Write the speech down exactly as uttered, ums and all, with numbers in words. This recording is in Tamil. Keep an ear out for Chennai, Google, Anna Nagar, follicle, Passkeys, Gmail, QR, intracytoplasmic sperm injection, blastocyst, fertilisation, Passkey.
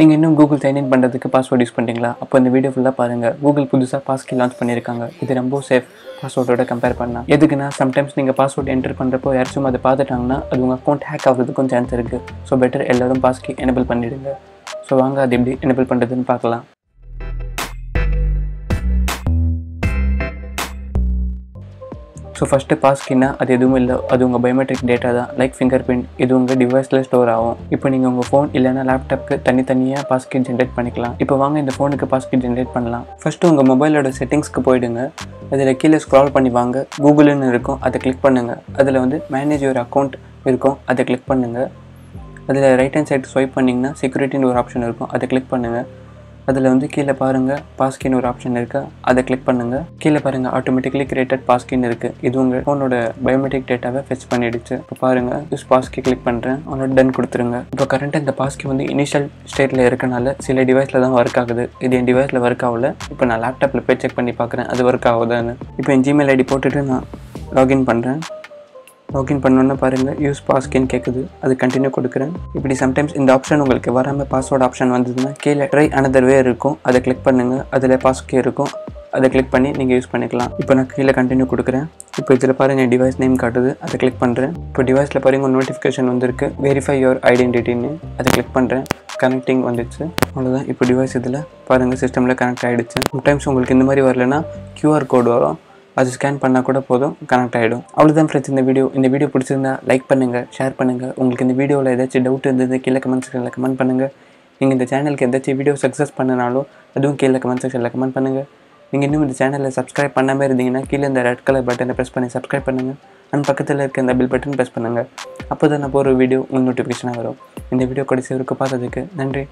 நீங்க இன்னும் Google sign in பண்றதுக்கு பாஸ்வேர்ட் யூஸ் பண்றீங்களா அப்ப இந்த வீடியோ ஃபுல்லா பாருங்க Google புதுசா Passkey லான்ச் பண்ணிருக்காங்க இது ரொம்ப சேஃப் பாஸ்வேர்டோட கம்பேர் பண்ணா எதுக்குனா சம்டைம்ஸ் நீங்க பாஸ்வேர்ட் என்டர் பண்றப்போ யாராச்சும் அதை பார்த்துட்டாங்கன்னா அது உங்க அக்கவுண்ட் ஹேக் ஆகிறதுக்கு கொஞ்சம் சான்ஸ் இருக்கு சோ பெட்டர் எல்லாரும் Passkey எனேபிள் பண்ணிடுங்க சோ வாங்க அது எப்படி எனேபிள் பண்றதுன்னு பார்க்கலாம் சோ ஃபர்ஸ்ட் பாஸ்கீனா அது எதுவும் இல்ல அது உங்க பயோமெட்ரிக் டேட்டா தான் லைக் fingerprint இது உங்க டிவைஸ்ல ஸ்டோர் ஆகும் இப்போ நீங்க உங்க ஃபோன் இல்லனா லேப்டாப்க்கு தனித்தனியா பாஸ்கீ ஜெனரேட் பண்ணிக்கலாம் இப்போ வாங்க இந்த ஃபோனுக்கு பாஸ்கீ ஜெனரேட் பண்ணலாம் ஃபர்ஸ்ட் உங்க மொபைலோட செட்டிங்ஸ்க்கு போய்டுங்க அதுல கீழ ஸ்க்ரால் பண்ணி வாங்க Google ன்னு இருக்கும் அதை கிளிக் பண்ணுங்க அதுல வந்து மேனேஜ் யுவர் அக்கவுண்ட் இருக்கும் அதை கிளிக் பண்ணுங்க அதுல ரைட் ஹேண்ட் சைடு ஸ்வைப் பண்ணீங்கன்னா செக்யூரிட்டின்னு ஒரு ஆப்ஷன் இருக்கும் அதை கிளிக் பண்ணுங்க அதுல வந்து கீழ பாருங்க Passkey ன்னு ஒரு ஆப்ஷன் இருக்கு அத கிளிக் பண்ணுங்க கீழ பாருங்க ஆட்டோமேட்டிக்கலி கிரியேட்டட் Passkey ன்னு இருக்கு இது உங்க ஃபோனோட பயோமெட்ரிக் டேட்டாவை fetch பண்ணிடுச்சு இப்போ பாருங்க யூஸ் Passkey கிளிக் பண்றேன் ஆன டன் கொடுத்துருங்க இப்போ கரண்ட்டா இந்த Passkey வந்து இனிஷியல் ஸ்டேட்ல இருக்கனால சில டிவைஸ்ல தான் வர்க் ஆகுது இது என் டிவைஸ்ல வர்க் ஆகல இப்போ நான் லேப்டாப்ல போய் செக் பண்ணி பார்க்கறேன் அது வர்க் ஆகுதான்னு இப்போ என் Gmail ஐடி போட்டுட்டு நான் லாகின் பண்றேன் லாகின் பண்ணனும்னா பாருங்க யூஸ் Passkey ன்னு கேக்குது அது கண்டினியூ கொடுக்கிறேன் இப்படி சம்டைம்ஸ் இந்த ஆப்ஷன் உங்களுக்கு வராம பாஸ்வேர்ட் ஆப்ஷன் வந்ததுன்னா கீழ ட்ரை another way இருக்கும் அதை கிளிக் பண்ணுங்க அதுல Passkey இருக்கும் அதை கிளிக் பண்ணி நீங்க யூஸ் பண்ணிக்கலாம் இப்போ நான் கீழ கண்டினியூ கொடுக்கிறேன் இப்போ இதுல பாருங்க டிவைஸ் நேம் காட்டுது அதை கிளிக் பண்றேன் இப்போ டிவைஸ்ல பாருங்க ஒரு நோட்டிஃபிகேஷன் வந்திருக்கு வெரிஃபை யுவர் ஐடென்டிட்டி ன்னு அதை கிளிக் பண்றேன் கனெக்டிங் வந்துச்சு அவ்வளவுதான் இப்போ டிவைஸ் இதுல பாருங்க சிஸ்டம்ல கனெக்ட் ஆயிடுச்சு சம்டைம்ஸ் உங்களுக்கு இந்த மாதிரி வரலனா Q R கோட் வரும் அது ஸ்கேன் பண்ணா கூட போதும் கனெக்ட் ஆயிடும் அவ்வளவுதான் फ्रेंड्स இந்த வீடியோ இந்த வீடியோ பிடிச்சிருந்தா லைக் பண்ணுங்க ஷேர் பண்ணுங்க உங்களுக்கு இந்த வீடியோல ஏதாச்சும் டவுட் இருந்தது கீழ கமெண்ட் செக்ஷன்ல கமெண்ட் பண்ணுங்க நீங்க இந்த சேனலுக்கு ஏதாச்சும் வீடியோ சக்சஸ் பண்ணனாலோ அதுவும் கீழ கமெண்ட் செக்ஷன்ல கமெண்ட் பண்ணுங்க நீங்க இன்னும் இந்த சேனலை Subscribe பண்ணாம இருந்தீங்கன்னா கீழ இந்த ரெட் கலர் பட்டனை press பண்ணி Subscribe பண்ணுங்க அண்ட் பக்கத்துல இருக்க அந்த bell button press பண்ணுங்க அப்பதான் நான் போற வீடியோ உங்களுக்கு நோட்டிஃபிகேஷனா வரும் இந்த வீடியோ கடைசி வரைக்கும் பார்த்ததுக்கு நன்றி